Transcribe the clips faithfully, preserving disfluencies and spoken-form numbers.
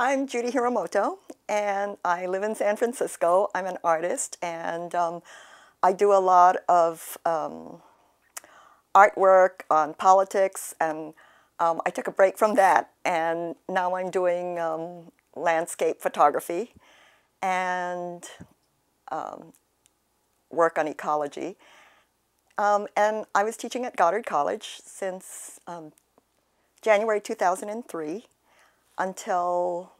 I'm Judy Hiramoto, and I live in San Francisco. I'm an artist, and um, I do a lot of um, artwork on politics, and um, I took a break from that, and now I'm doing um, landscape photography and um, work on ecology. Um, and I was teaching at Goddard College since um, January two thousand three. Until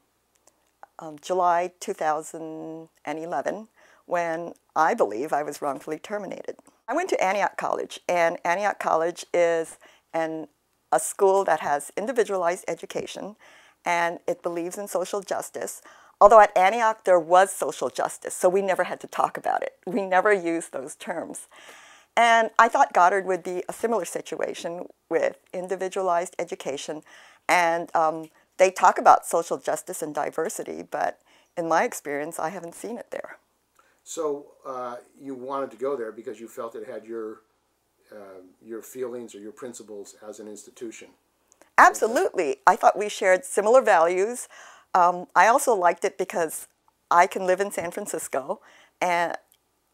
um, July two thousand eleven, when I believe I was wrongfully terminated. I went to Antioch College, and Antioch College is an, a school that has individualized education, and it believes in social justice, although at Antioch there was social justice, so we never had to talk about it. We never used those terms. And I thought Goddard would be a similar situation with individualized education, and um, they talk about social justice and diversity, but in my experience, I haven't seen it there. So uh, you wanted to go there because you felt it had your, uh, your feelings or your principles as an institution. Absolutely. I thought we shared similar values. Um, I also liked it because I can live in San Francisco and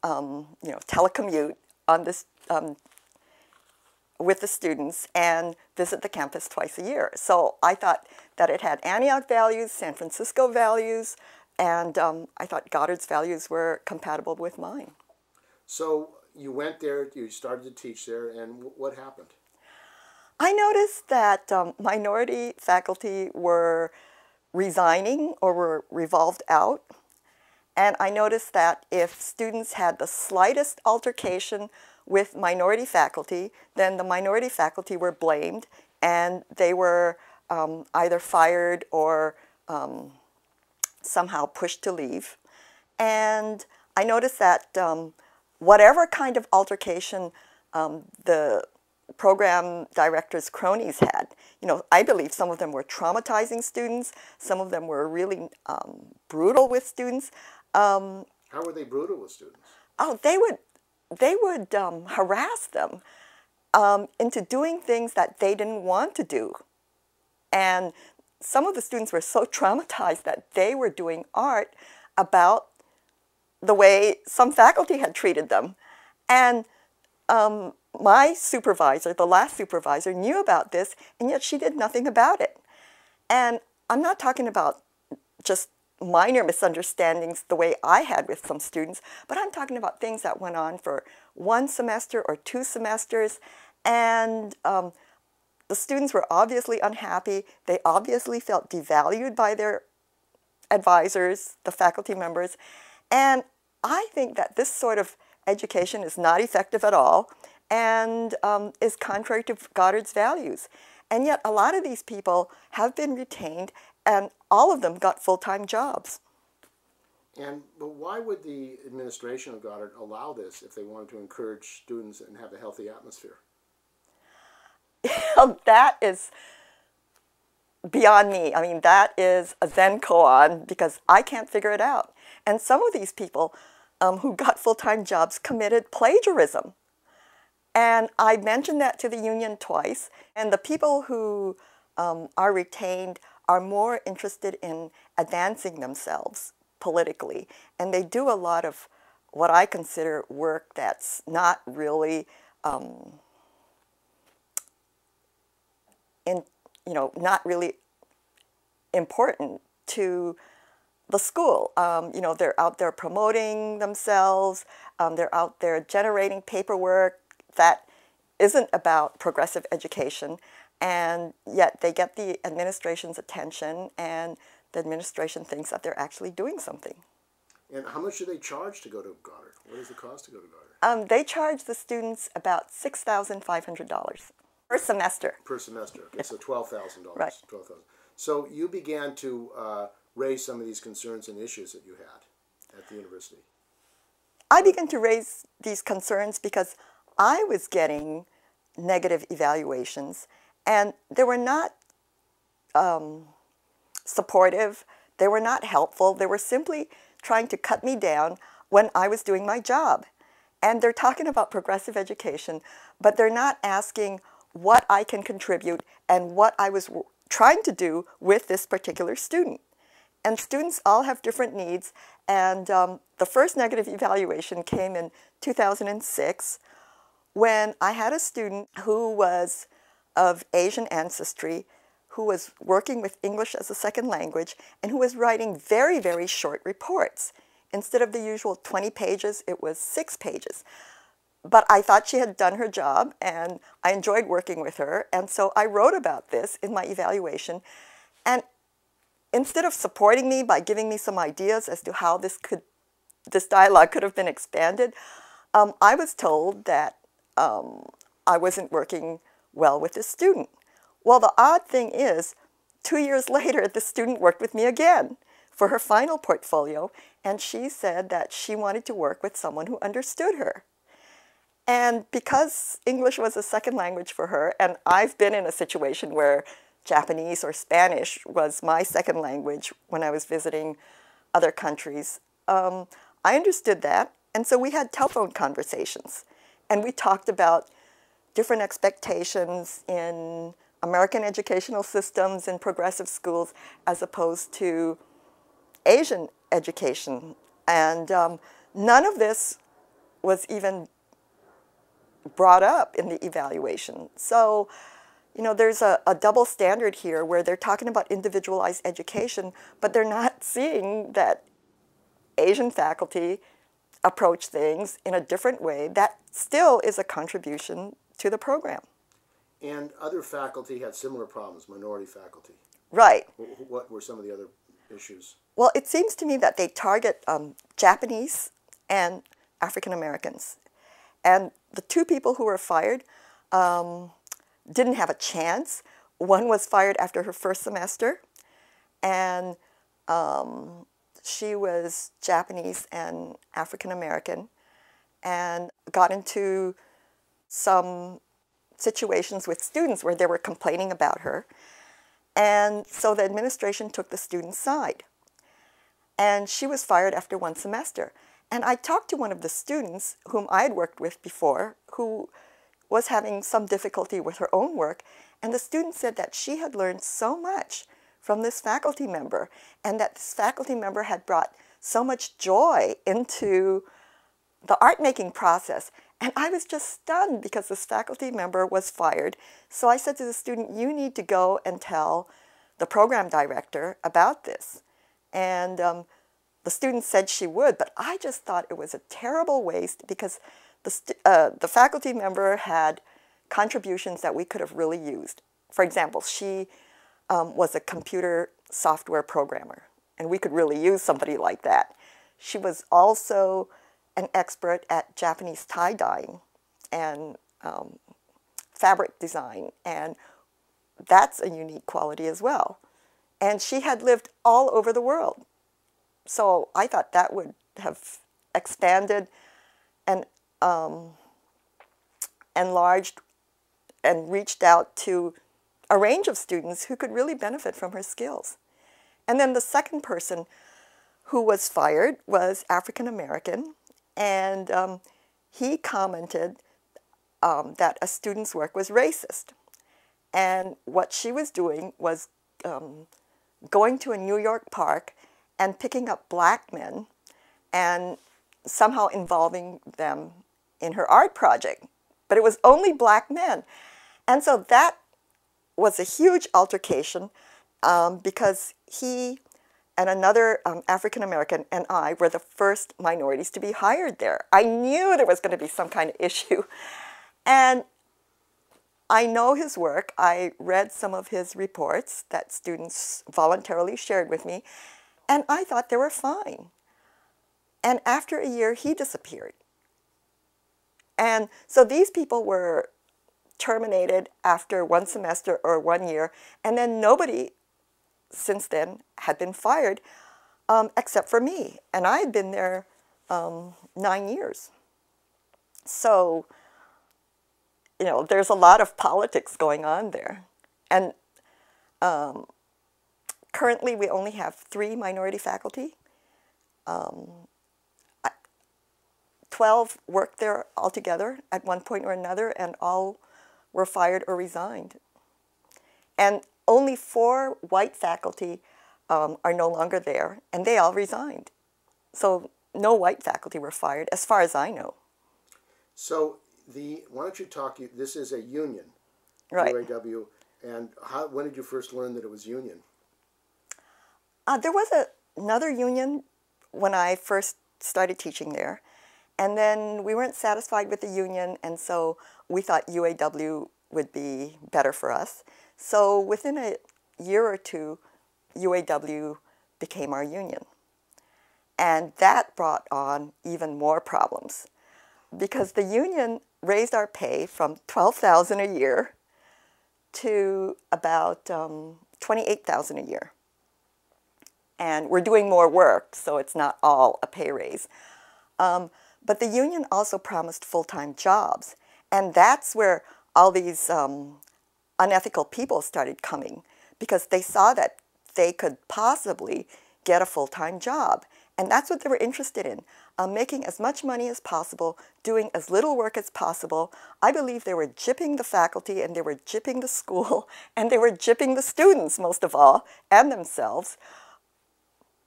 um, you know, telecommute on this, um, with the students and visit the campus twice a year. So I thought that it had Antioch values, San Francisco values, and um, I thought Goddard's values were compatible with mine. So you went there, you started to teach there, and what happened? I noticed that um, minority faculty were resigning or were revolved out, and I noticed that if students had the slightest altercation with minority faculty, then the minority faculty were blamed, and they were um, either fired or um, somehow pushed to leave. And I noticed that um, whatever kind of altercation um, the program director's cronies had, you know, I believe some of them were traumatizing students, some of them were really um, brutal with students. Um, How were they brutal with students? Oh, they would... they would um, harass them um, into doing things that they didn't want to do. And some of the students were so traumatized that they were doing art about the way some faculty had treated them. And um, my supervisor, the last supervisor, knew about this, and yet she did nothing about it. And I'm not talking about just minor misunderstandings the way I had with some students, but I'm talking about things that went on for one semester or two semesters, and um, the students were obviously unhappy. They obviously felt devalued by their advisors, the faculty members, and I think that this sort of education is not effective at all and um, is contrary to Goddard's values. And yet a lot of these people have been retained, and all of them got full-time jobs. And but why would the administration of Goddard allow this if they wanted to encourage students and have a healthy atmosphere? That is beyond me. I mean, that is a Zen koan, because I can't figure it out. And some of these people um, who got full-time jobs committed plagiarism. And I mentioned that to the union twice, and the people who um, are retained are more interested in advancing themselves politically. And they do a lot of what I consider work that's not really, um, in, you know, not really important to the school. Um, you know, they're out there promoting themselves. Um, they're out there generating paperwork that isn't about progressive education. And yet they get the administration's attention, and the administration thinks that they're actually doing something. And how much do they charge to go to Goddard? What is the cost to go to Goddard? Um, they charge the students about six thousand five hundred dollars per semester. Per semester. Okay, yeah. So twelve thousand dollars. Right. twelve thousand dollars. So you began to uh, raise some of these concerns and issues that you had at the university. I began to raise these concerns because I was getting negative evaluations. And they were not um, supportive, they were not helpful, they were simply trying to cut me down when I was doing my job. And they're talking about progressive education, but they're not asking what I can contribute and what I was w trying to do with this particular student. And students all have different needs. And um, the first negative evaluation came in two thousand six when I had a student who was of Asian ancestry, who was working with English as a second language, and who was writing very, very short reports. Instead of the usual twenty pages, it was six pages. But I thought she had done her job, and I enjoyed working with her. And so I wrote about this in my evaluation. And instead of supporting me by giving me some ideas as to how this could, this dialogue could have been expanded, um, I was told that um, I wasn't working well with this student. Well, the odd thing is, two years later, the student worked with me again for her final portfolio, and she said that she wanted to work with someone who understood her. And because English was a second language for her, and I've been in a situation where Japanese or Spanish was my second language when I was visiting other countries, um, I understood that, and so we had telephone conversations, and we talked about different expectations in American educational systems and progressive schools as opposed to Asian education. And um, none of this was even brought up in the evaluation. So, you know, there's a, a double standard here where they're talking about individualized education, but they're not seeing that Asian faculty approach things in a different way. That still is a contribution to the program. And other faculty had similar problems, minority faculty. Right. What were some of the other issues? Well, it seems to me that they target um, Japanese and African Americans. And the two people who were fired um, didn't have a chance. One was fired after her first semester, and um, she was Japanese and African American, and got into some situations with students where they were complaining about her. And so the administration took the student's side. And she was fired after one semester. And I talked to one of the students whom I had worked with before, who was having some difficulty with her own work. And the student said that she had learned so much from this faculty member, and that this faculty member had brought so much joy into the art-making process. And I was just stunned because this faculty member was fired. So I said to the student, you need to go and tell the program director about this. And um, the student said she would, but I just thought it was a terrible waste because the, uh, the faculty member had contributions that we could have really used. For example, she um, was a computer software programmer, and we could really use somebody like that. She was also an expert at Japanese tie-dyeing and um, fabric design, and that's a unique quality as well. And she had lived all over the world. So I thought that would have expanded and um, enlarged and reached out to a range of students who could really benefit from her skills. And then the second person who was fired was African American. And um, he commented um, that a student's work was racist. And what she was doing was um, going to a New York park and picking up black men and somehow involving them in her art project. But it was only black men. And so that was a huge altercation um, because he and another um, African-American and I were the first minorities to be hired there. I knew there was going to be some kind of issue. And I know his work. I read some of his reports that students voluntarily shared with me, and I thought they were fine. And after a year, he disappeared. And so these people were terminated after one semester or one year, and then nobody since then had been fired, um, except for me. And I had been there um, nine years. So, you know, there's a lot of politics going on there. And um, currently we only have three minority faculty. Um, I, twelve worked there altogether at one point or another, and all were fired or resigned. And only four white faculty um, are no longer there, and they all resigned. So no white faculty were fired, as far as I know. So the why don't you talk? This is a union, right? U A W, and how, when did you first learn that it was union? Uh, there was a, another union when I first started teaching there, and then we weren't satisfied with the union, and so we thought U A W would be better for us. So within a year or two, U A W became our union. And that brought on even more problems, because the union raised our pay from twelve thousand dollars a year to about um, twenty-eight thousand dollars a year. And we're doing more work, so it's not all a pay raise. Um, but the union also promised full-time jobs, and that's where all these um, unethical people started coming, because they saw that they could possibly get a full-time job. And that's what they were interested in, uh, making as much money as possible, doing as little work as possible. I believe they were gypping the faculty, and they were gypping the school, and they were gypping the students, most of all, and themselves.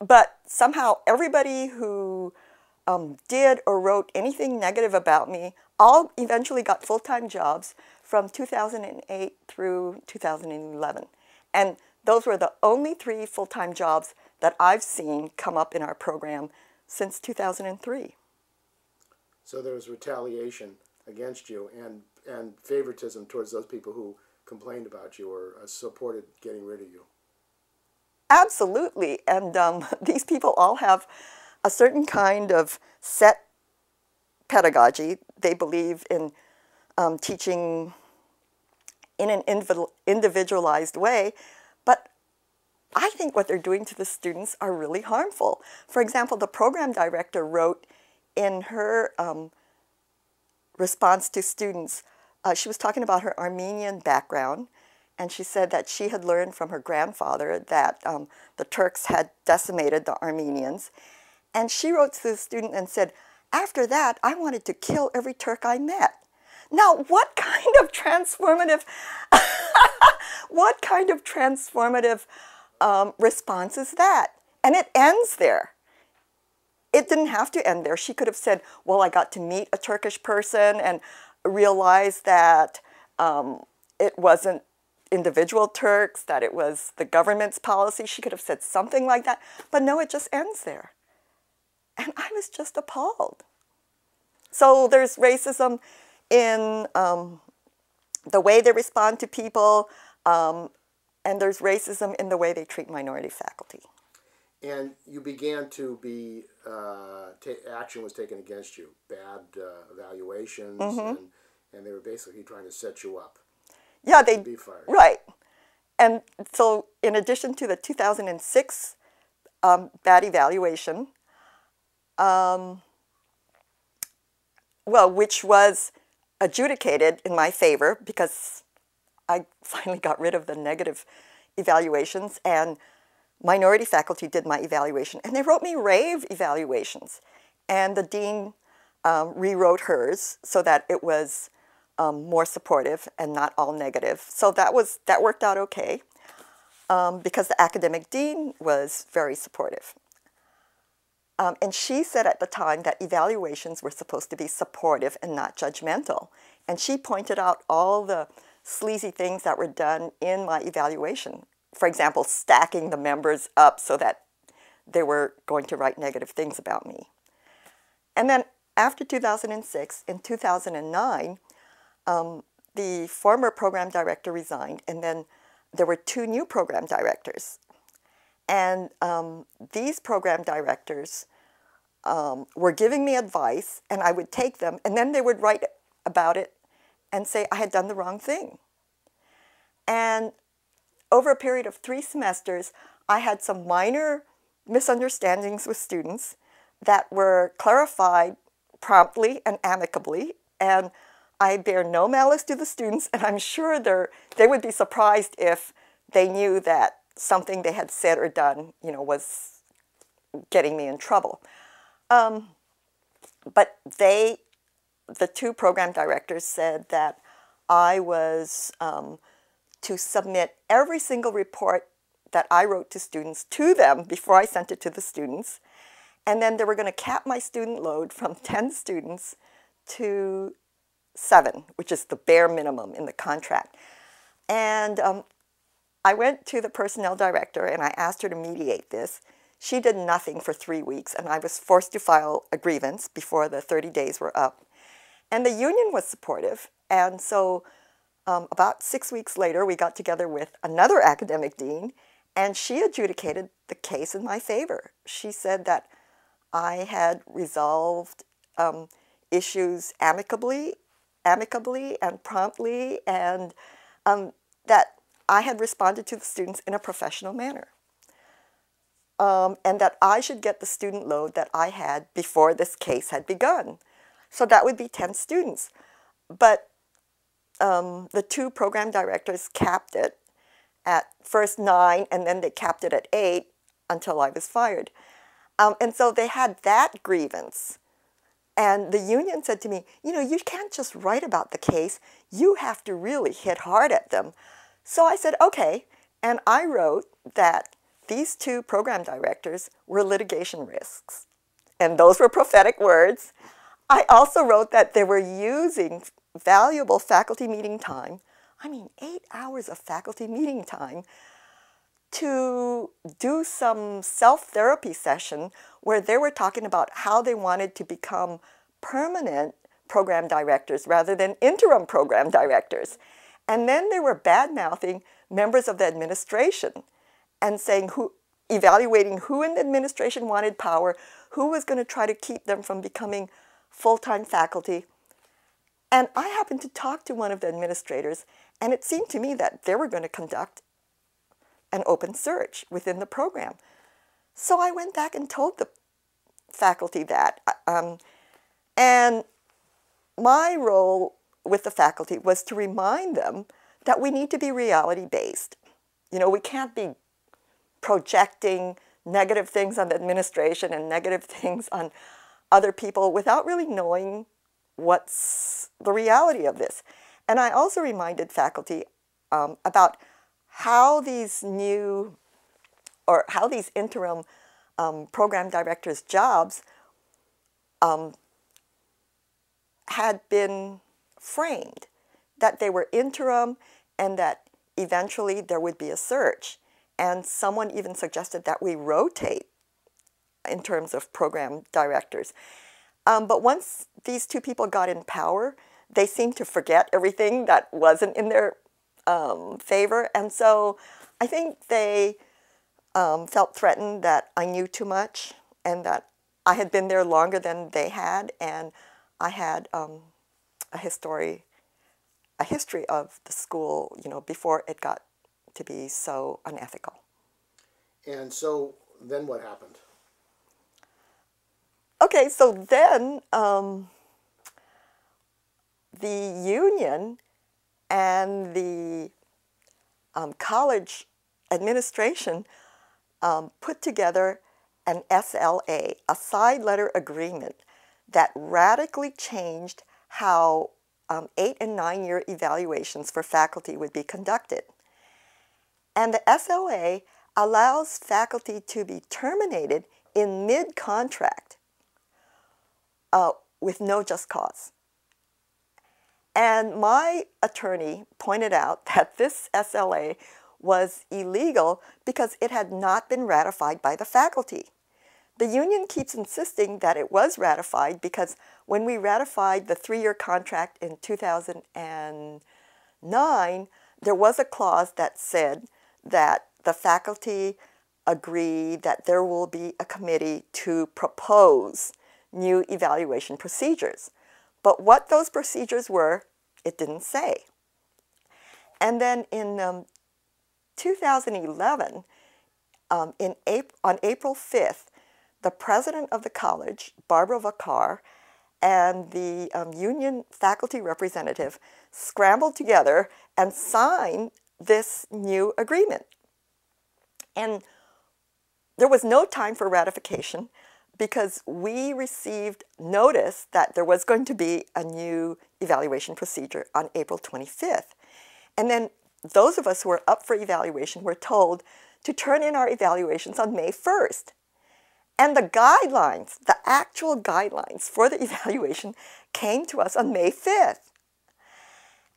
But somehow everybody who um, did or wrote anything negative about me all eventually got full-time jobs from two thousand eight through two thousand eleven. And those were the only three full-time jobs that I've seen come up in our program since two thousand three. So there was retaliation against you and, and favoritism towards those people who complained about you or uh, supported getting rid of you. Absolutely. And um, these people all have a certain kind of set pedagogy. They believe in um, teaching in an individualized way, but I think what they're doing to the students are really harmful. For example, the program director wrote in her um, response to students, uh, she was talking about her Armenian background, and she said that she had learned from her grandfather that um, the Turks had decimated the Armenians. And she wrote to the student and said, "After that, I wanted to kill every Turk I met." Now, what kind of transformative, what kind of transformative um, response is that? And it ends there. It didn't have to end there. She could have said, "Well, I got to meet a Turkish person and realize that um, it wasn't individual Turks, that it was the government's policy." She could have said something like that. But no, it just ends there. And I was just appalled. So there's racism in um, the way they respond to people, um, and there's racism in the way they treat minority faculty. And you began to be, uh, action was taken against you, bad uh, evaluations, mm-hmm. and, and they were basically trying to set you up. Yeah, they, be fired. Right. And so in addition to the two thousand six um, bad evaluation, um, well, which was adjudicated in my favor because I finally got rid of the negative evaluations, and minority faculty did my evaluation, and they wrote me rave evaluations. And the dean um, rewrote hers so that it was Um, more supportive and not all negative. So that was that worked out okay um, because the academic dean was very supportive. Um, and she said at the time that evaluations were supposed to be supportive and not judgmental. And she pointed out all the sleazy things that were done in my evaluation. For example, stacking the members up so that they were going to write negative things about me. And then after two thousand six, in two thousand nine, Um, the former program director resigned, and then there were two new program directors. And um, these program directors um, were giving me advice, and I would take them, and then they would write about it and say I had done the wrong thing. And over a period of three semesters, I had some minor misunderstandings with students that were clarified promptly and amicably, and I bear no malice to the students, and I'm sure they're, they would be surprised if they knew that something they had said or done, you know, was getting me in trouble. Um, but they, the two program directors, said that I was um, to submit every single report that I wrote to students to them before I sent it to the students. And then they were going to cap my student load from ten students to seven, which is the bare minimum in the contract. And um, I went to the personnel director and I asked her to mediate this. She did nothing for three weeks and I was forced to file a grievance before the thirty days were up. And the union was supportive. And so um, about six weeks later, we got together with another academic dean and she adjudicated the case in my favor. She said that I had resolved um, issues amicably, amicably and promptly, and um, that I had responded to the students in a professional manner. Um, and that I should get the student load that I had before this case had begun. So that would be ten students. But um, the two program directors capped it at first nine, and then they capped it at eight until I was fired. Um, and so they had that grievance. And the union said to me, you know, you can't just write about the case. You have to really hit hard at them. So I said, okay. And I wrote that these two program directors were litigation risks. And those were prophetic words. I also wrote that they were using valuable faculty meeting time, I mean eight hours of faculty meeting time, to do some self-therapy session where they were talking about how they wanted to become permanent program directors rather than interim program directors. And then they were bad-mouthing members of the administration and saying who, evaluating who in the administration wanted power, who was going to try to keep them from becoming full-time faculty. And I happened to talk to one of the administrators, and it seemed to me that they were going to conduct an open search within the program. So I went back and told the faculty that. Um, and my role with the faculty was to remind them that we need to be reality-based. You know, we can't be projecting negative things on the administration and negative things on other people without really knowing what's the reality of this. And I also reminded faculty um, about how these new or how these interim um, program directors' jobs um, had been framed, that they were interim and that eventually there would be a search. And someone even suggested that we rotate in terms of program directors. Um, but once these two people got in power, they seemed to forget everything that wasn't in their um, favor. And so I think they um, felt threatened that I knew too much and that I had been there longer than they had. And I had um, a history, a history of the school, you know, before it got to be so unethical. And so then what happened? Okay, so then um, the union and the um, college administration um, put together an S L A, a side letter agreement that radically changed how um, eight and nine year evaluations for faculty would be conducted. And the S L A allows faculty to be terminated in mid-contract uh, with no just cause. And my attorney pointed out that this S L A was illegal because it had not been ratified by the faculty. The union keeps insisting that it was ratified because when we ratified the three-year contract in two thousand nine, there was a clause that said that the faculty agree that there will be a committee to propose new evaluation procedures. But what those procedures were, it didn't say. And then in um, two thousand eleven, um, in April, on April fifth, the president of the college, Barbara Vacarr, and the um, union faculty representative scrambled together and signed this new agreement. And there was no time for ratification because we received notice that there was going to be a new evaluation procedure on April twenty-fifth. And then those of us who were up for evaluation were told to turn in our evaluations on May first. And the guidelines, the actual guidelines for the evaluation came to us on May fifth.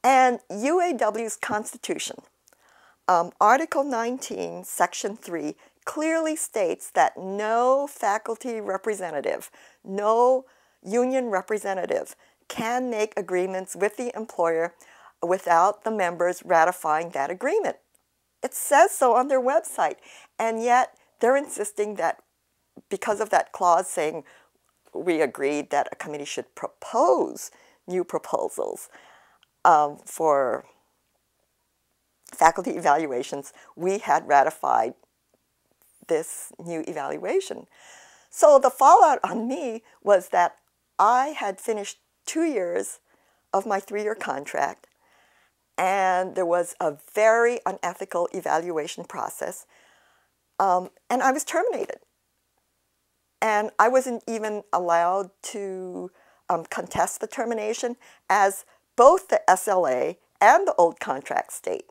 And U A W's Constitution, um, Article nineteen, Section three, clearly states that no faculty representative, no union representative can make agreements with the employer without the members ratifying that agreement. It says so on their website, and yet they're insisting that because of that clause saying we agreed that a committee should propose new proposals um, for faculty evaluations, we had ratified this new evaluation. So the fallout on me was that I had finished two years of my three-year contract, and there was a very unethical evaluation process, um, and I was terminated. And I wasn't even allowed to um, contest the termination, as both the S L A and the old contract state.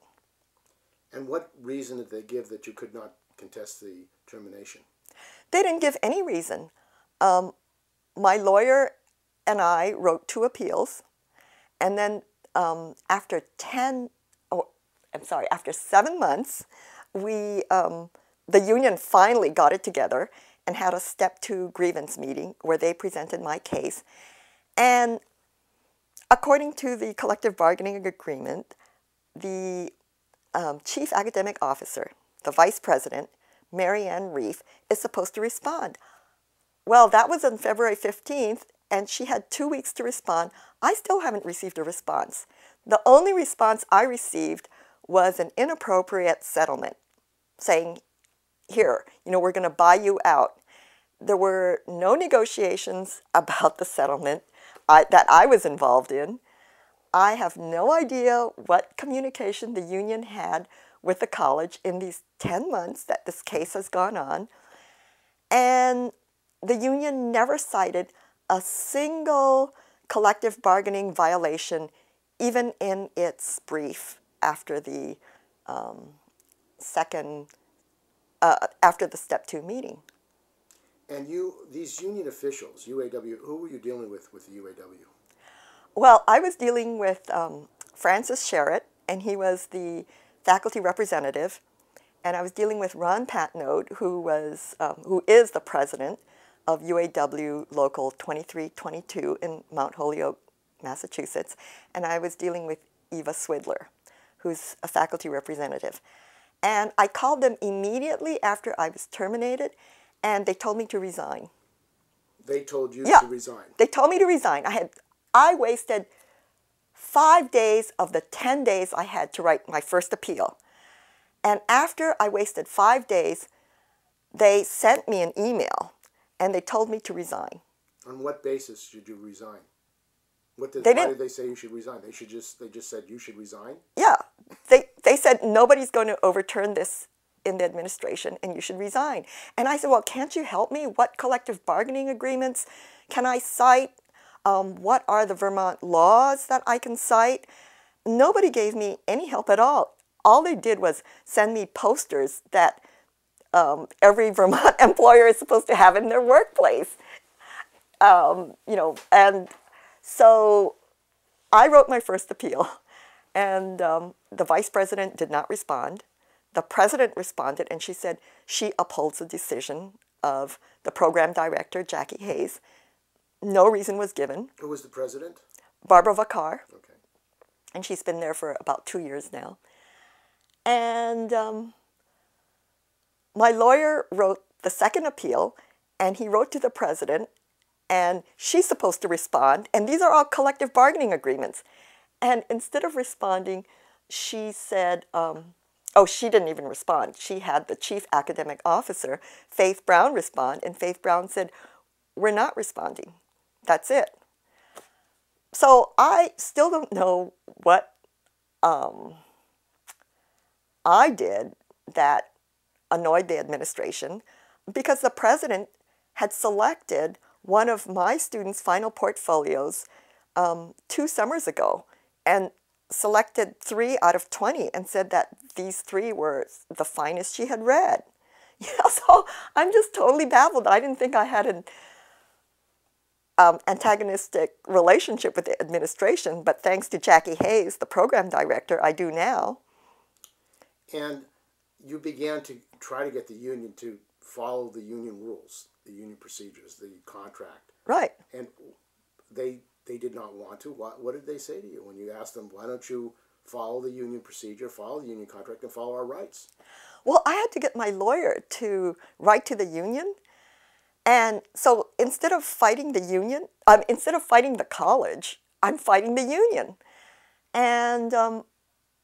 And what reason did they give that you could not contest the termination? They didn't give any reason. Um, my lawyer and I wrote two appeals, and then um, after ten, or I'm sorry, after seven months, we um, the union finally got it together and had a step two grievance meeting where they presented my case. And according to the collective bargaining agreement, the um, chief academic officer, the vice president, Marianne Reif, is supposed to respond. Well, that was on February fifteenth, and she had two weeks to respond. I still haven't received a response. The only response I received was an inappropriate settlement, saying, here, you know, we're going to buy you out. There were no negotiations about the settlement I, that I was involved in. I have no idea what communication the union had with the college in these ten months that this case has gone on. And the union never cited a single collective bargaining violation, even in its brief after the um, second, uh, after the step two meeting. And you, these union officials, U A W, who were you dealing with with the U A W? Well, I was dealing with um, Francis Sherrett, and he was the faculty representative, and I was dealing with Ron Patnode, who was um, who is the president of U A W Local twenty-three twenty-two in Mount Holyoke, Massachusetts, and I was dealing with Eva Swidler, who's a faculty representative. And I called them immediately after I was terminated, and they told me to resign. They told you yeah, to resign? They told me to resign. I had I wasted five days of the ten days I had to write my first appeal. And after I wasted five days, they sent me an email, and they told me to resign. On what basis should you resign? What did, they why did they say you should resign? They, should just, they just said you should resign? Yeah. They, they said nobody's going to overturn this in the administration, and you should resign. And I said, well, can't you help me? What collective bargaining agreements can I cite? Um, what are the Vermont laws that I can cite? Nobody gave me any help at all. All they did was send me posters that um, every Vermont employer is supposed to have in their workplace. Um, you know, and so I wrote my first appeal, and um, the vice president did not respond. The president responded, and she said she upholds the decision of the program director, Jackie Hayes. No reason was given. Who was the president? Barbara Vacarr. Okay. And she's been there for about two years now. And um, my lawyer wrote the second appeal, and he wrote to the president, and she's supposed to respond. And these are all collective bargaining agreements. And instead of responding, she said, um, oh, she didn't even respond. She had the chief academic officer, Faith Brown, respond. And Faith Brown said, we're not responding. That's it. So I still don't know what um, I did that annoyed the administration, because the president had selected one of my students' final portfolios um, two summers ago, and selected three out of twenty and said that these three were the finest she had read. Yeah, so I'm just totally baffled. I didn't think I had an um, antagonistic relationship with the administration, but thanks to Jackie Hayes, the program director, I do now. And you began to try to get the union to follow the union rules, the union procedures, the contract. Right. And they they did not want to. What, what did they say to you when you asked them, why don't you follow the union procedure, follow the union contract, and follow our rights? Well, I had to get my lawyer to write to the union. And so instead of fighting the union, um, instead of fighting the college, I'm fighting the union. And um,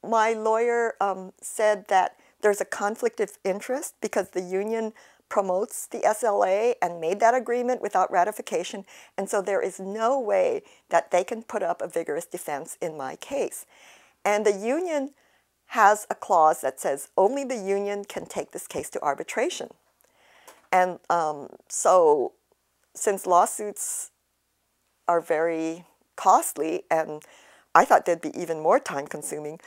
my lawyer um, said that there's a conflict of interest because the union promotes the S L A and made that agreement without ratification, and so there is no way that they can put up a vigorous defense in my case. And the union has a clause that says only the union can take this case to arbitration. And um, so since lawsuits are very costly, and I thought they'd be even more time-consuming,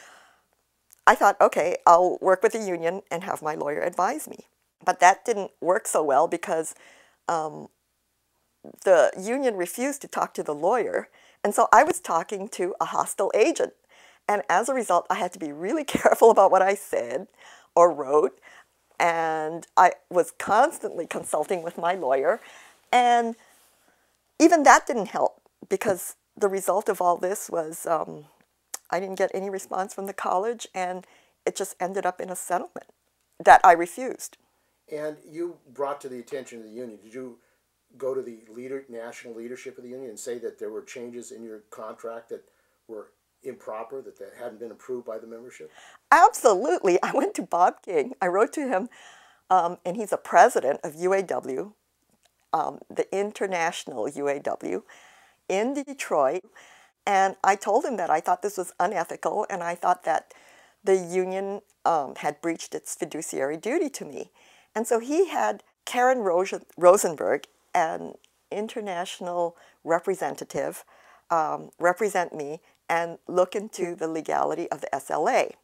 I thought, okay, I'll work with the union and have my lawyer advise me. But that didn't work so well because um, the union refused to talk to the lawyer. And so I was talking to a hostile agent. And as a result, I had to be really careful about what I said or wrote. And I was constantly consulting with my lawyer. And even that didn't help because the result of all this was um, I didn't get any response from the college, and it just ended up in a settlement that I refused. And you brought to the attention of the union. Did you go to the leader, national leadership of the union and say that there were changes in your contract that were improper, that, that hadn't been approved by the membership? Absolutely. I went to Bob King. I wrote to him, um, and he's a president of U A W, um, the international U A W, in Detroit. And I told him that I thought this was unethical, and I thought that the union um, had breached its fiduciary duty to me. And so he had Karen Rosenberg, an international representative, um, represent me and look into the legality of the S L A.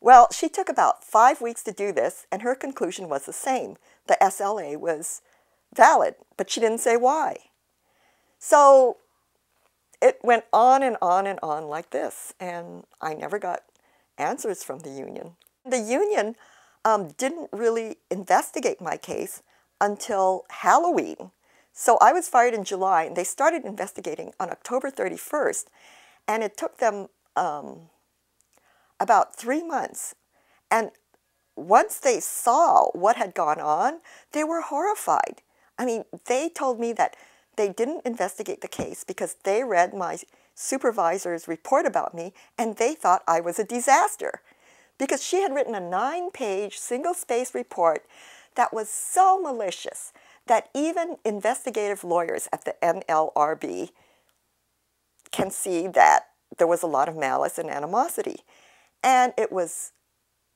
Well, she took about five weeks to do this, and her conclusion was the same. The S L A was valid, but she didn't say why. So it went on and on and on like this, and I never got answers from the union. The union um, didn't really investigate my case until Halloween. So I was fired in July, and they started investigating on October thirty-first, and it took them um, about three months. And once they saw what had gone on, they were horrified. I mean, they told me that they didn't investigate the case because they read my supervisor's report about me, and they thought I was a disaster because she had written a nine-page single-space report that was so malicious that even investigative lawyers at the N L R B can see that there was a lot of malice and animosity. And it was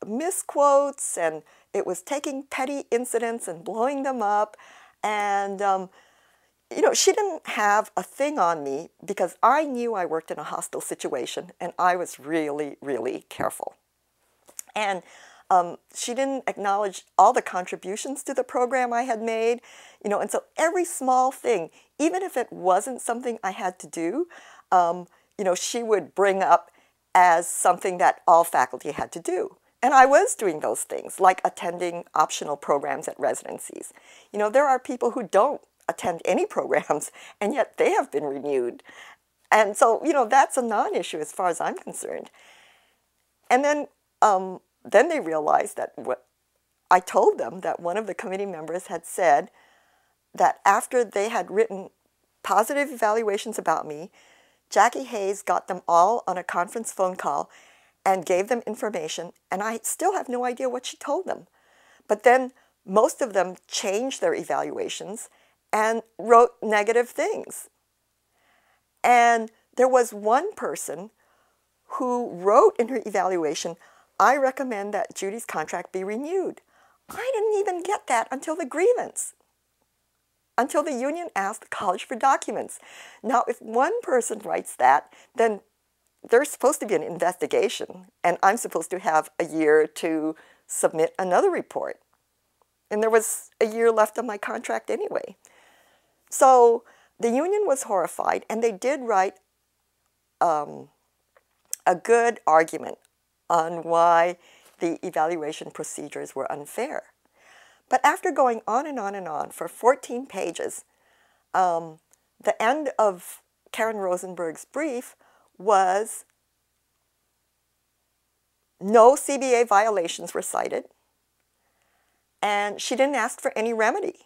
misquotes, and it was taking petty incidents and blowing them up, and um, you know, she didn't have a thing on me because I knew I worked in a hostile situation, and I was really, really careful. And um, she didn't acknowledge all the contributions to the program I had made, you know, and so every small thing, even if it wasn't something I had to do, um, you know, she would bring up as something that all faculty had to do. And I was doing those things, like attending optional programs at residencies. You know, there are people who don't attend any programs, and yet they have been renewed. And so, you know, that's a non-issue as far as I'm concerned. And then, um, then they realized that what I told them, that one of the committee members had said that after they had written positive evaluations about me, Jackie Hayes got them all on a conference phone call and gave them information, and I still have no idea what she told them. But then most of them changed their evaluations and wrote negative things. And there was one person who wrote in her evaluation, I recommend that Judy's contract be renewed. I didn't even get that until the grievance, until the union asked the college for documents. Now, if one person writes that, then there's supposed to be an investigation, and I'm supposed to have a year to submit another report. And there was a year left on my contract anyway. So the union was horrified, and they did write um, a good argument on why the evaluation procedures were unfair. But after going on and on and on for fourteen pages, um, the end of Karen Rosenberg's brief was no C B A violations were cited, and she didn't ask for any remedy.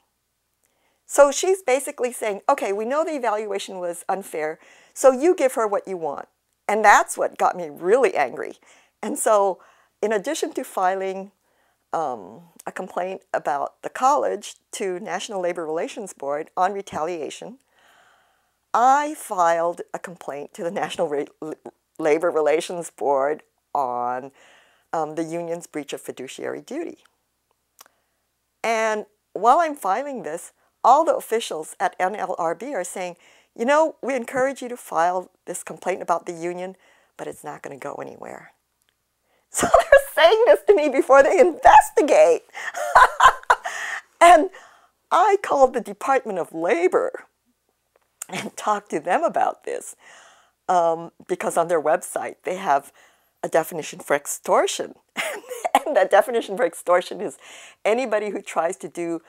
So she's basically saying, okay, we know the evaluation was unfair, so you give her what you want. And that's what got me really angry. And so in addition to filing um, a complaint about the college to National Labor Relations Board on retaliation, I filed a complaint to the National Re- Labor Relations Board on um, the union's breach of fiduciary duty. And while I'm filing this, all the officials at N L R B are saying, you know, we encourage you to file this complaint about the union, but it's not going to go anywhere. So they're saying this to me before they investigate. And I called the Department of Labor and talk to them about this, um, because on their website they have a definition for extortion. And that definition for extortion is anybody who tries to do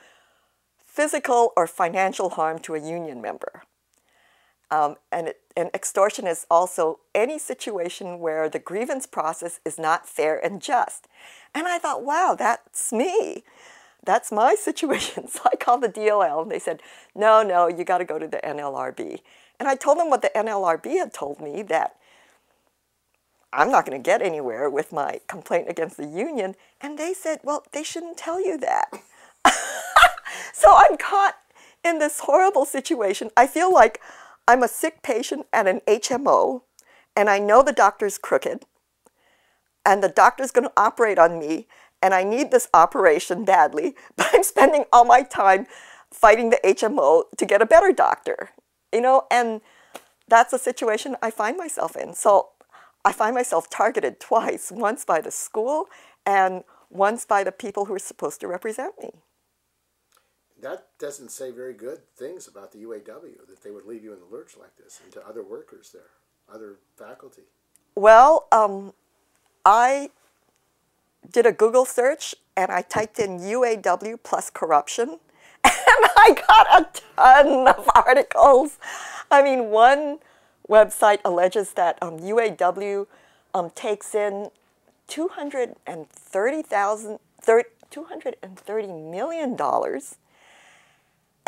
physical or financial harm to a union member. Um, and, it, and extortion is also any situation where the grievance process is not fair and just. And I thought, wow, that's me. That's my situation. So I called the D O L and they said, no, no, you got to go to the N L R B. And I told them what the N L R B had told me, that I'm not going to get anywhere with my complaint against the union. And they said, well, they shouldn't tell you that. So I'm caught in this horrible situation. I feel like I'm a sick patient at an H M O, and I know the doctor's crooked, and the doctor's going to operate on me, and I need this operation badly, but I'm spending all my time fighting the H M O to get a better doctor, you know, and that's the situation I find myself in. So I find myself targeted twice, once by the school and once by the people who are supposed to represent me. That doesn't say very good things about the U A W, that they would leave you in the lurch like this, and to other workers there, other faculty. Well, um, I did a Google search, and I typed in U A W plus corruption, and I got a ton of articles. I mean, one website alleges that um, U A W um, takes in two hundred thirty million dollars,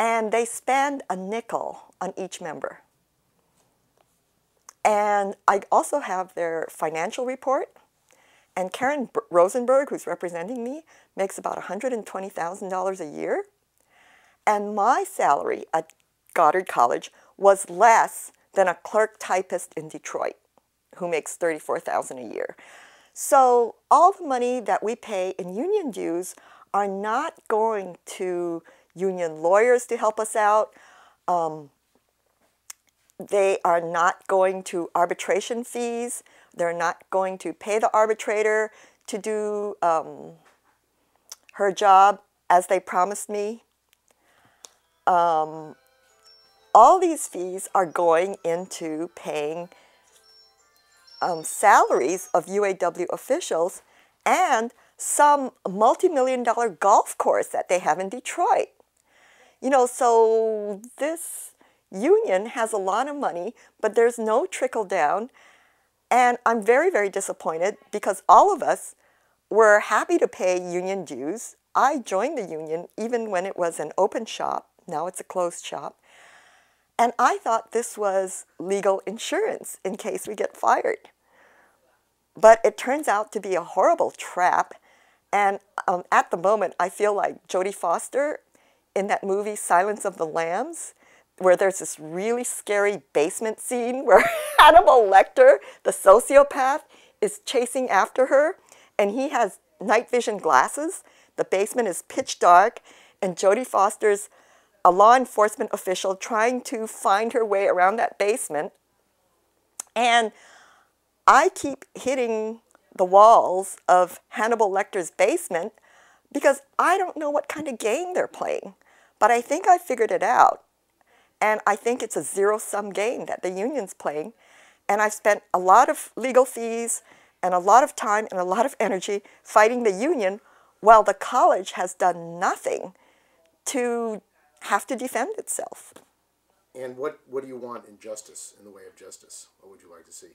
and they spend a nickel on each member. And I also have their financial report. And Karen Rosenberg, who's representing me, makes about one hundred twenty thousand dollars a year. And my salary at Goddard College was less than a clerk typist in Detroit, who makes thirty-four thousand dollars a year. So all the money that we pay in union dues are not going to union lawyers to help us out. Um, they are not going to arbitration fees. They're not going to pay the arbitrator to do um, her job as they promised me. Um, all these fees are going into paying um, salaries of U A W officials and some multi-million dollar golf course that they have in Detroit. You know, so this union has a lot of money, but there's no trickle down. And I'm very, very disappointed because all of us were happy to pay union dues. I joined the union even when it was an open shop. Now it's a closed shop. And I thought this was legal insurance in case we get fired. But it turns out to be a horrible trap. And um, at the moment, I feel like Jodie Foster in that movie Silence of the Lambs, where there's this really scary basement scene where Hannibal Lecter, the sociopath, is chasing after her, and he has night vision glasses. The basement is pitch dark, and Jodie Foster's a law enforcement official trying to find her way around that basement. And I keep hitting the walls of Hannibal Lecter's basement because I don't know what kind of game they're playing. But I think I figured it out. And I think it's a zero-sum game that the union's playing. And I've spent a lot of legal fees and a lot of time and a lot of energy fighting the union while the college has done nothing to have to defend itself. And what, what do you want in justice, in the way of justice? What would you like to see?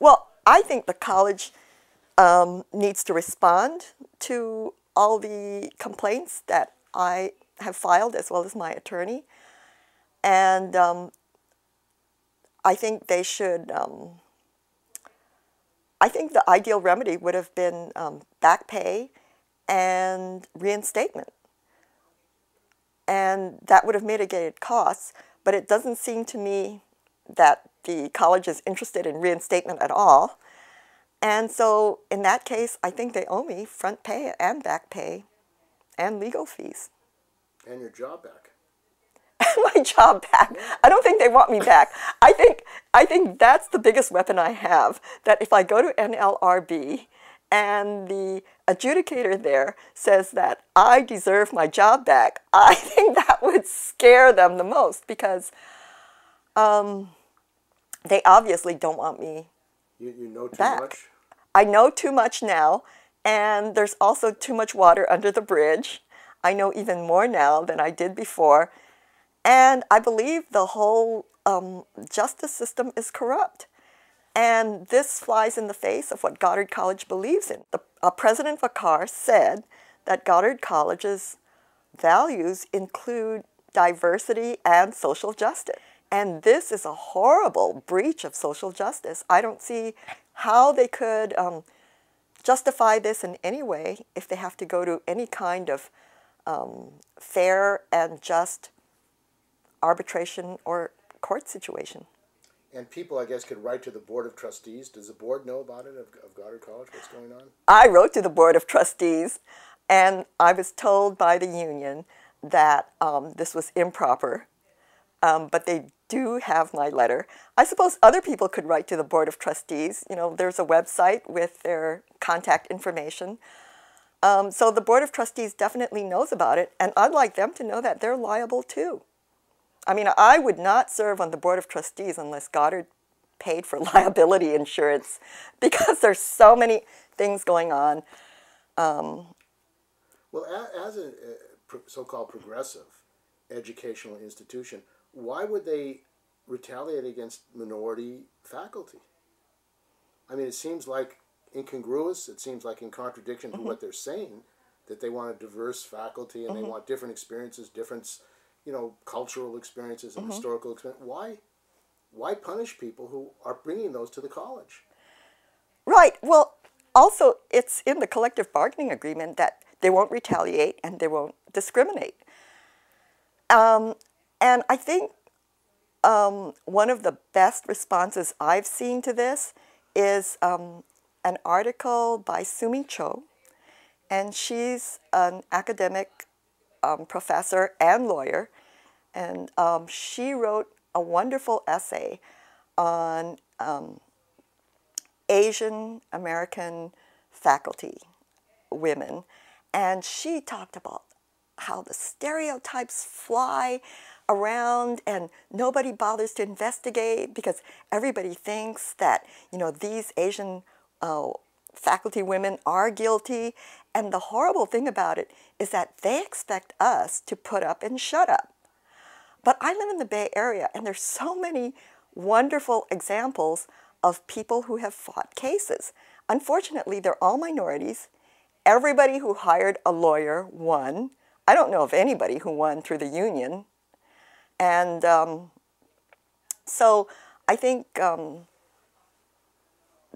Well, I think the college um, needs to respond to all the complaints that I have filed, as well as my attorney. And um, I think they should, um, I think the ideal remedy would have been um, back pay and reinstatement. And that would have mitigated costs, but it doesn't seem to me that the college is interested in reinstatement at all. And so in that case, I think they owe me front pay and back pay and legal fees. And your job back. My job back. I don't think they want me back. I think, I think that's the biggest weapon I have, that if I go to N L R B and the adjudicator there says that I deserve my job back, I think that would scare them the most, because um, they obviously don't want me you, you know too back. Much? I know too much now, and there's also too much water under the bridge. I know even more now than I did before. And I believe the whole um, justice system is corrupt. And this flies in the face of what Goddard College believes in. The, uh, President Vacarr said that Goddard College's values include diversity and social justice. And this is a horrible breach of social justice. I don't see how they could um, justify this in any way if they have to go to any kind of um, fair and just arbitration or court situation. And people, I guess, could write to the Board of Trustees. Does the board know about it, of, of Goddard College, what's going on? I wrote to the Board of Trustees, and I was told by the union that um, this was improper, um, but they do have my letter. I suppose other people could write to the Board of Trustees. You know, there's a website with their contact information. Um, so the Board of Trustees definitely knows about it, and I'd like them to know that they're liable too. I mean, I would not serve on the Board of Trustees unless Goddard paid for liability insurance, because there's so many things going on. Um, well, as a so-called progressive educational institution, why would they retaliate against minority faculty? I mean, it seems like incongruous, it seems like in contradiction to mm-hmm. what they're saying, that they want a diverse faculty and mm-hmm. they want different experiences, different you know, cultural experiences and mm-hmm. historical experiences. Why, why punish people who are bringing those to the college? Right. Well, also, it's in the collective bargaining agreement that they won't retaliate and they won't discriminate. Um, and I think um, one of the best responses I've seen to this is um, an article by Sumi Cho, and she's an academic Um, professor and lawyer, and um, she wrote a wonderful essay on um, Asian American faculty women, and she talked about how the stereotypes fly around and nobody bothers to investigate because everybody thinks that, you know, these Asian uh, faculty women are guilty. And the horrible thing about it is that they expect us to put up and shut up. But I live in the Bay Area, and there's so many wonderful examples of people who have fought cases. Unfortunately, they're all minorities. Everybody who hired a lawyer won. I don't know of anybody who won through the union. And um, so I think um,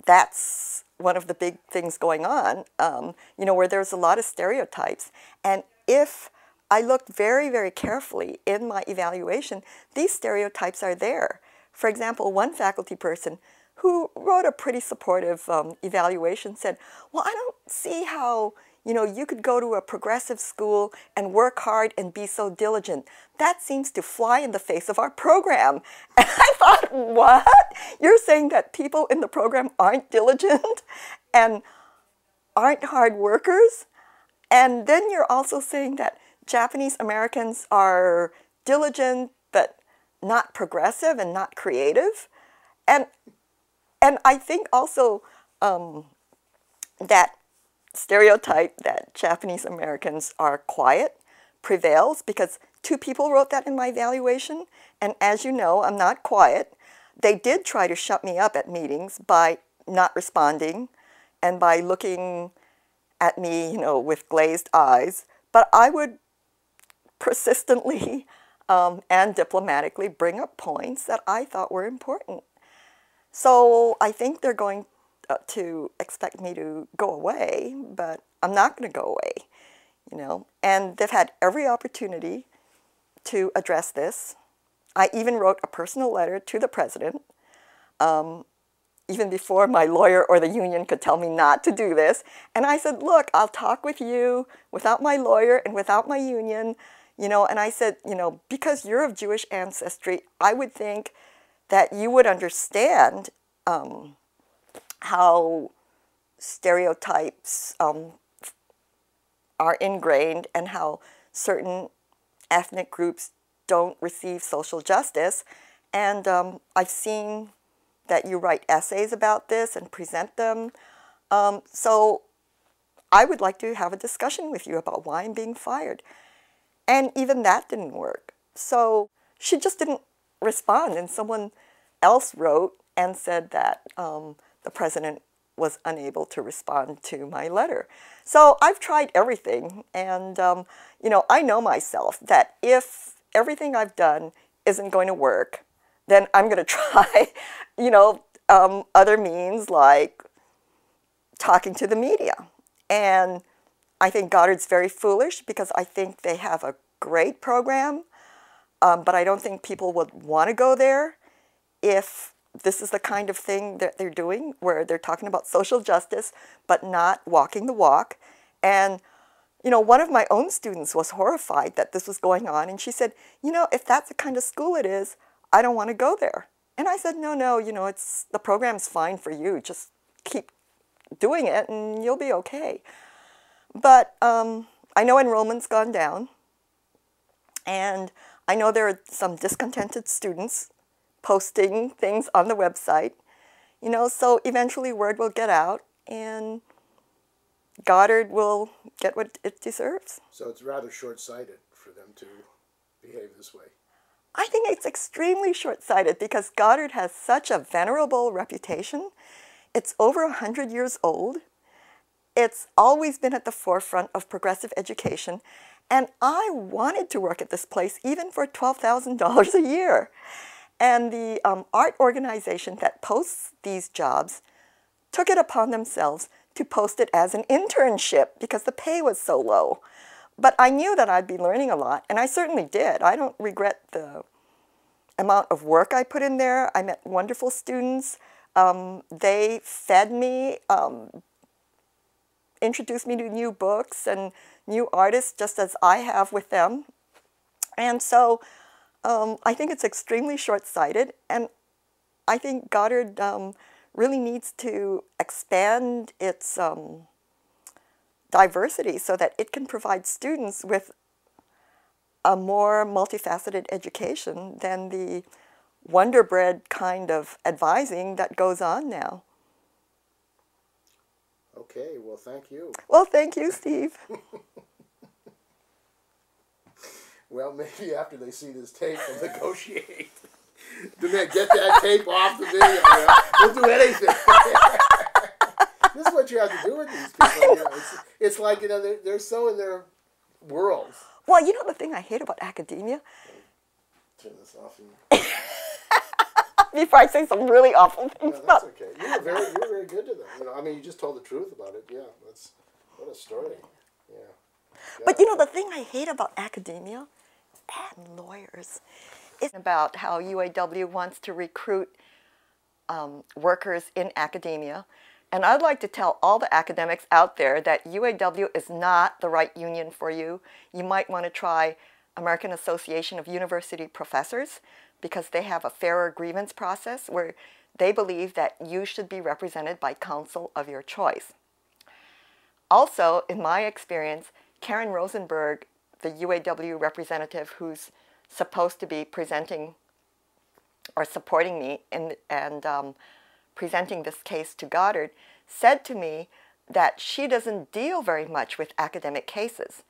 that's one of the big things going on, um, you know, where there's a lot of stereotypes. And if I look very, very carefully in my evaluation, these stereotypes are there. For example, one faculty person who wrote a pretty supportive um, evaluation said, well, I don't see how, You know, you could go to a progressive school and work hard and be so diligent. That seems to fly in the face of our program. And I thought, what? You're saying that people in the program aren't diligent and aren't hard workers? And then you're also saying that Japanese Americans are diligent but not progressive and not creative. And, and I think also um, that stereotype that Japanese Americans are quiet prevails because two people wrote that in my evaluation, and as you know, I'm not quiet. They did try to shut me up at meetings by not responding and by looking at me, you know, with glazed eyes, but I would persistently um, and diplomatically bring up points that I thought were important. So I think they're going to expect me to go away, but I'm not going to go away, you know. And they've had every opportunity to address this. I even wrote a personal letter to the president, um, even before my lawyer or the union could tell me not to do this. And I said, look, I'll talk with you without my lawyer and without my union, you know. And I said, you know, because you're of Jewish ancestry, I would think that you would understand um, how stereotypes um, are ingrained and how certain ethnic groups don't receive social justice. And um, I've seen that you write essays about this and present them. Um, so I would like to have a discussion with you about why I'm being fired. And even that didn't work. So she just didn't respond. And someone else wrote and said that um, the president was unable to respond to my letter. So I've tried everything. And um, you know, I know myself that if everything I've done isn't going to work, then I'm going to try, you know, um, other means like talking to the media. And I think Goddard's very foolish because I think they have a great program, um, but I don't think people would want to go there if this is the kind of thing that they're doing, where they're talking about social justice but not walking the walk. And you know, one of my own students was horrified that this was going on, and she said, you know, if that's the kind of school it is, I don't want to go there. And I said, no, no, you know, it's, the program's fine for you. Just keep doing it and you'll be okay. But um, I know enrollment's gone down, and I know there are some discontented students posting things on the website. You know, so eventually word will get out and Goddard will get what it deserves. So it's rather short-sighted for them to behave this way. I think it's extremely short-sighted because Goddard has such a venerable reputation. It's over one hundred years old. It's always been at the forefront of progressive education. And I wanted to work at this place even for twelve thousand dollars a year. And the um, art organization that posts these jobs took it upon themselves to post it as an internship because the pay was so low. But I knew that I'd be learning a lot, and I certainly did. I don't regret the amount of work I put in there. I met wonderful students. Um, they fed me, um, introduced me to new books and new artists, just as I have with them. And so um, I think it's extremely short-sighted, and I think Goddard um, really needs to expand its Um, diversity so that it can provide students with a more multifaceted education than the Wonder Bread kind of advising that goes on now. Okay, well, thank you. Well, thank you, Steve. Well, maybe after they see this tape, they'll negotiate. Get that tape off the video. We'll do anything. This is what you have to do with these people. You know, it's, it's like, you know, they're, they're so in their worlds. Well, you know the thing I hate about academia? Turn this off. Before I say some really awful things. No, that's okay. You were very, you were very good to them. You know, I mean, you just told the truth about it. Yeah, that's, what a story. Yeah. Yeah. But you know the thing I hate about academia and lawyers is about how U A W wants to recruit um, workers in academia. And I'd like to tell all the academics out there that U A W is not the right union for you. You might want to try American Association of University Professors, because they have a fairer grievance process where they believe that you should be represented by counsel of your choice. Also, in my experience, Karen Rosenberg, the U A W representative who's supposed to be presenting or supporting me in, and um, presenting this case to Goddard, said to me that she doesn't deal very much with academic cases.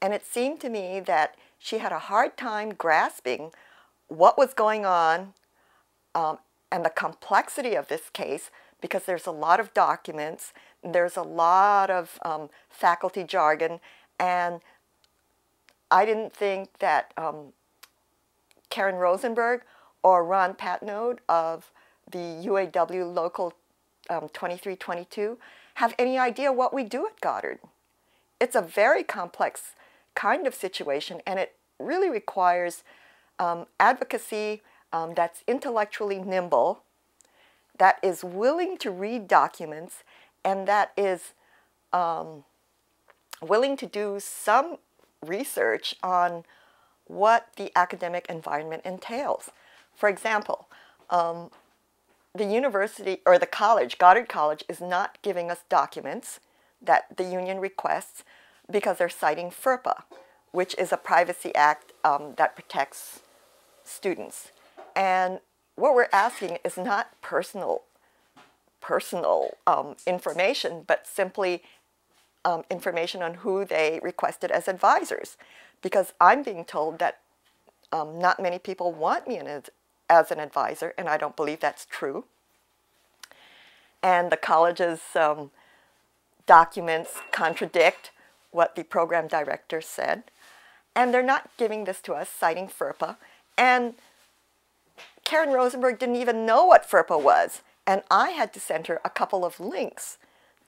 And it seemed to me that she had a hard time grasping what was going on um, and the complexity of this case, because there's a lot of documents, there's a lot of um, faculty jargon, and I didn't think that um, Karen Rosenberg or Ron Patnode of the U A W Local um, twenty-three twenty-two have any idea what we do at Goddard. It's a very complex kind of situation, and it really requires um, advocacy um, that's intellectually nimble, that is willing to read documents, and that is um, willing to do some research on what the academic environment entails. For example, um, the university or the college, Goddard College, is not giving us documents that the union requests because they're citing FERPA, which is a privacy act um, that protects students. And what we're asking is not personal, personal um, information, but simply um, information on who they requested as advisors, because I'm being told that um, not many people want me as, as an advisor, and I don't believe that's true. And the college's um, documents contradict what the program director said, and they're not giving this to us, citing FERPA. And Karen Rosenberg didn't even know what FERPA was, and I had to send her a couple of links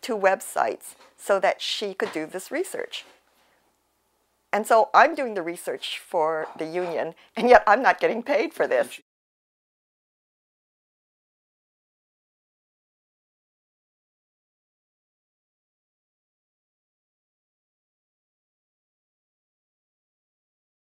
to websites so that she could do this research. And so I'm doing the research for the union, and yet I'm not getting paid for this.